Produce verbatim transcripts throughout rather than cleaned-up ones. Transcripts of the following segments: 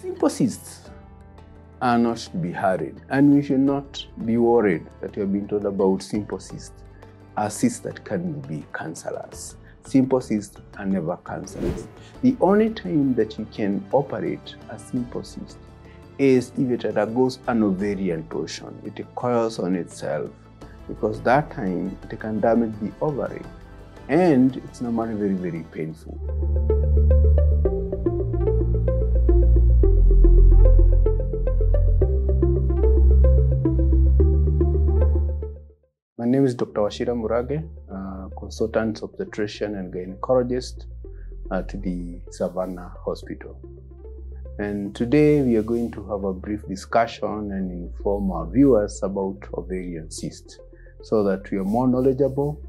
simple cysts are not to be hurried, and we should not be worried that you have been told about simple cysts are cysts that can be cancerous. Simple cysts are never cancerous. The only time that you can operate a simple cyst is if it undergoes an ovarian portion. It recoils on itself, because that time it can damage the ovary, and it's normally very, very painful. My name is Doctor Wachira Murage, uh, consultant obstetrician and gynecologist at the Savannah Hospital. And today we are going to have a brief discussion and inform our viewers about ovarian cysts, so that we are more knowledgeable,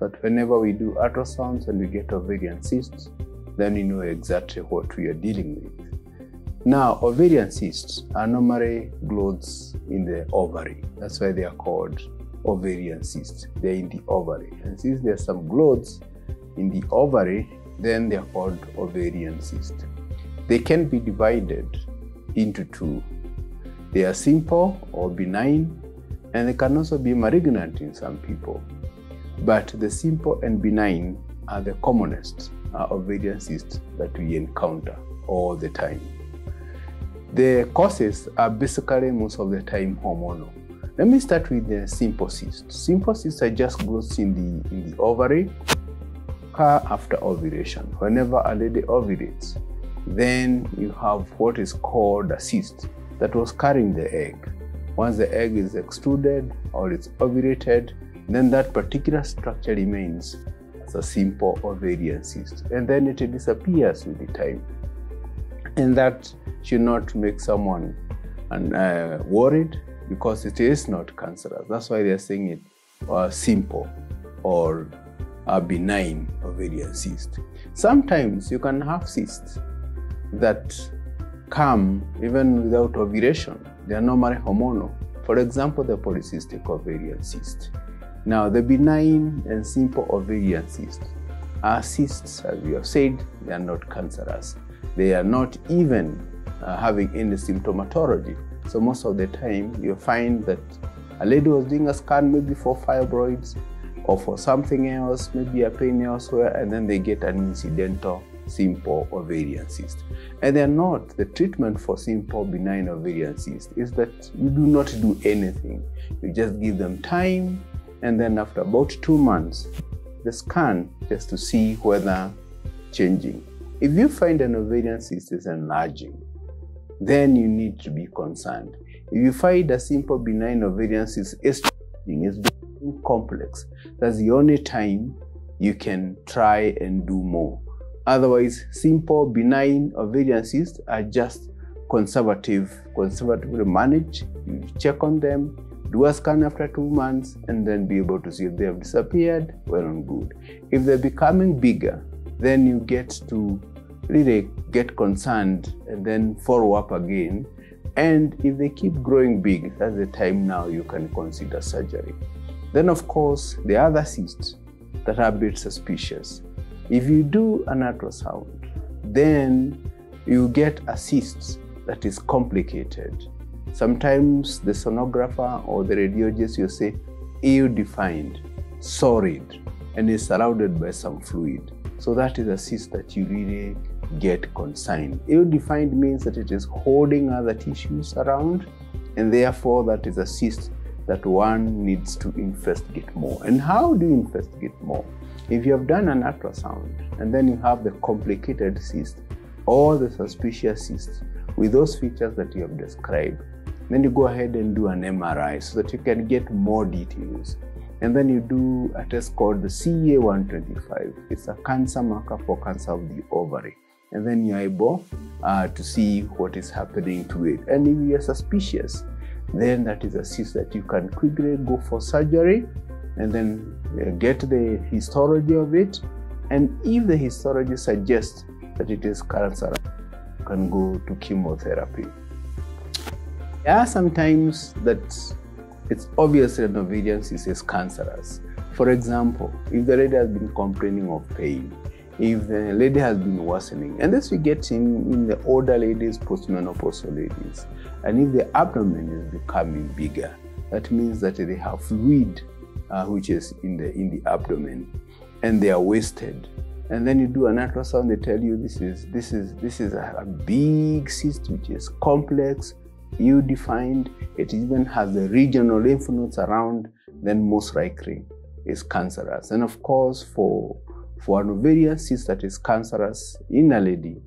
that whenever we do ultrasounds and we get ovarian cysts, then we know exactly what we are dealing with. Now, ovarian cysts are normally growths in the ovary. That's why they are called ovarian cysts. They're in the ovary. And since there are some growths in the ovary, then they are called ovarian cysts. They can be divided into two. They are simple or benign, and they can also be malignant in some people. But the simple and benign are the commonest uh, ovarian cysts that we encounter all the time. The causes are basically most of the time hormonal. Let me start with the simple cysts. Simple cysts are just growths in the, in the ovary occur after ovulation. Whenever a lady ovulates, then you have what is called a cyst that was carrying the egg. Once the egg is extruded or it's ovulated, then that particular structure remains as a simple ovarian cyst, and then it disappears with the time. And that should not make someone uh, worried, because it is not cancerous. That's why they're saying it uh, simple or a benign ovarian cyst. Sometimes you can have cysts that come even without ovulation. They are normally hormonal. For example, the polycystic ovarian cyst. Now, the benign and simple ovarian cyst are cysts, as we have said. They are not cancerous. They are not even uh, having any symptomatology. So most of the time, you find that a lady was doing a scan maybe for fibroids or for something else, maybe a pain elsewhere, and then they get an incidental simple ovarian cyst. And they're not, the treatment for simple benign ovarian cyst is that you do not do anything. You just give them time, and then after about two months, the scan just to see whether changing. If you find an ovarian cyst is enlarging, then you need to be concerned. If you find a simple benign ovarian cyst is changing, it's becoming complex, that's the only time you can try and do more. Otherwise, simple benign ovarian cysts are just conservative, conservatively managed. You check on them, do a scan after two months, and then be able to see if they have disappeared, well and good. If they're becoming bigger, then you get to really get concerned and then follow up again. And if they keep growing big, that's the time now you can consider surgery. Then, of course, the other cysts that are a bit suspicious. If you do an ultrasound, then you get a cyst that is complicated. Sometimes the sonographer or the radiologist will say, ill-defined, solid, and is surrounded by some fluid. So that is a cyst that you really get concerned. Ill-defined means that it is holding other tissues around, and therefore that is a cyst that one needs to investigate more. And how do you investigate more? If you have done an ultrasound and then you have the complicated cyst or the suspicious cyst with those features that you have described, then you go ahead and do an M R I so that you can get more details. And then you do a test called the C A one twenty-five. It's a cancer marker for cancer of the ovary. And then you're able uh, to see what is happening to it. And if you are suspicious, then that is a cyst that you can quickly go for surgery and then get the histology of it. And if the histology suggests that it is cancer, you can go to chemotherapy. There are sometimes that it's obvious that ovarian cyst is cancerous. For example, if the lady has been complaining of pain, if the lady has been worsening. And this we get in, in the older ladies, postmenopausal ladies. And if the abdomen is becoming bigger, that means that they have fluid uh, which is in the, in the abdomen, and they are wasted. And then you do an ultrasound, they tell you this is, this is, this is a, a big cyst which is complex, ill-defined. It even has the regional lymph nodes around, then most likely is cancerous. And of course, for, for an ovarian cyst that is cancerous in a lady,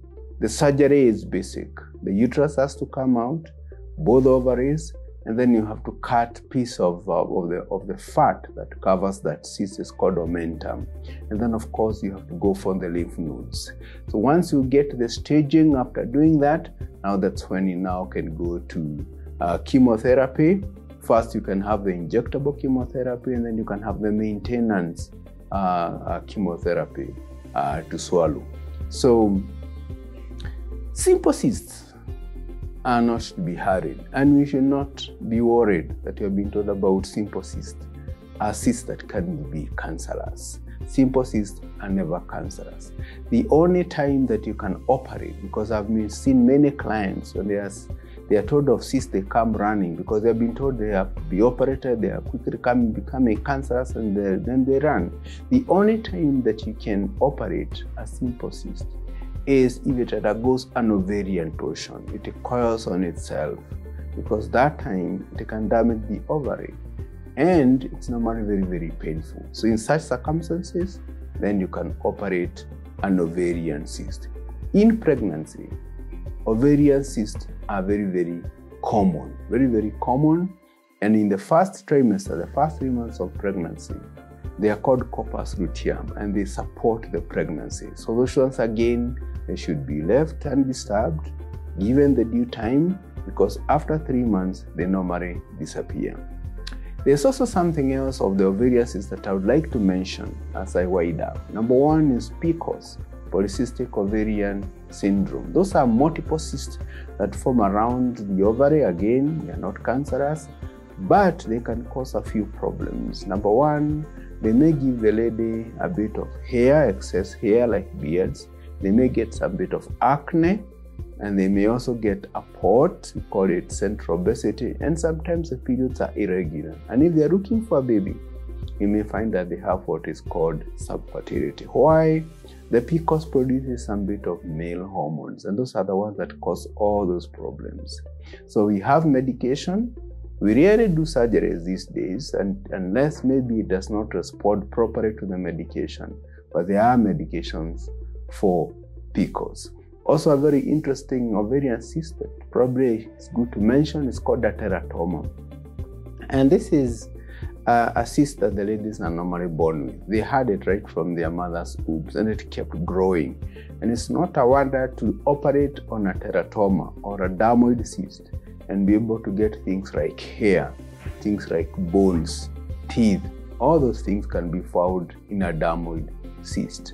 the surgery is basic. The uterus has to come out, both ovaries, and then you have to cut piece of, uh, of, the, of the fat that covers that cyst, is called omentum. And then of course you have to go for the lymph nodes. So once you get the staging after doing that, now that's when you now can go to uh, chemotherapy. First you can have the injectable chemotherapy, and then you can have the maintenance uh, uh, chemotherapy uh, to swallow. So simple cysts are not to be hurried, and we should not be worried that you have been told about simple cysts. A cyst that can be cancerous. Simple cysts are never cancerous. The only time that you can operate, because I've seen many clients when they are, they are told of cysts, they come running because they have been told they have to be operated, they are quickly becoming, becoming cancerous, and then they run. The only time that you can operate a simple cyst is if it undergoes an ovarian torsion, it recoils on itself, because that time it can damage the ovary, and it's normally very, very painful. So in such circumstances, then you can operate an ovarian cyst. In pregnancy, ovarian cysts are very, very common, very, very common. And in the first trimester, the first three months of pregnancy, they are called corpus luteum, and they support the pregnancy. So those ones, again, they should be left undisturbed, given the due time, because after three months, they normally disappear. There's also something else of the ovarian cysts that I would like to mention as I wind up. Number one is P C O S, polycystic ovarian syndrome. Those are multiple cysts that form around the ovary. Again, they are not cancerous, but they can cause a few problems. Number one, they may give the lady a bit of hair, excess hair like beards. They may get a bit of acne, and they may also get a port, we call it central obesity, and sometimes the periods are irregular. And if they are looking for a baby, you may find that they have what is called subfertility. Why? The P C O S produces some bit of male hormones, and those are the ones that cause all those problems. So we have medication. We rarely do surgeries these days, and unless maybe it does not respond properly to the medication, but there are medications for P C O S. Also, a very interesting ovarian cyst that probably is good to mention is called a teratoma. And this is uh, a cyst that the ladies are normally born with. They had it right from their mother's oobs, and it kept growing. And it's not a wonder to operate on a teratoma or a dermoid cyst and be able to get things like hair, things like bones, teeth. All those things can be found in a dermoid cyst.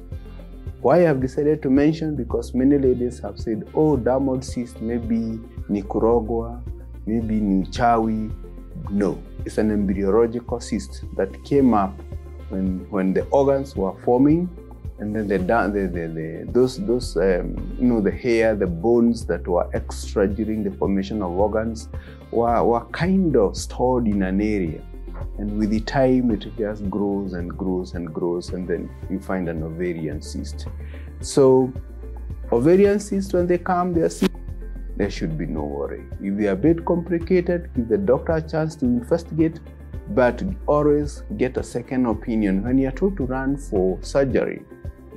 Why I have decided to mention, because many ladies have said, oh, dermoid cyst, maybe Nicaragua, maybe Nichawi. No, it's an embryological cyst that came up when, when the organs were forming, and then the, the, the, the, those, those um, you know, the hair, the bones that were extra during the formation of organs were, were kind of stored in an area. And with the time, it just grows and grows and grows, and then you find an ovarian cyst. So ovarian cysts, when they come, they are sick. There should be no worry. If they are a bit complicated, give the doctor a chance to investigate, but always get a second opinion when you are told to run for surgery,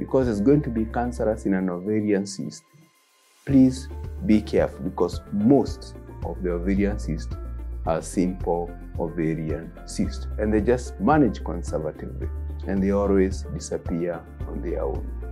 because it's going to be cancerous in an ovarian cyst. Please be careful, because most of the ovarian cysts are simple ovarian cysts, and they just manage conservatively, and they always disappear on their own.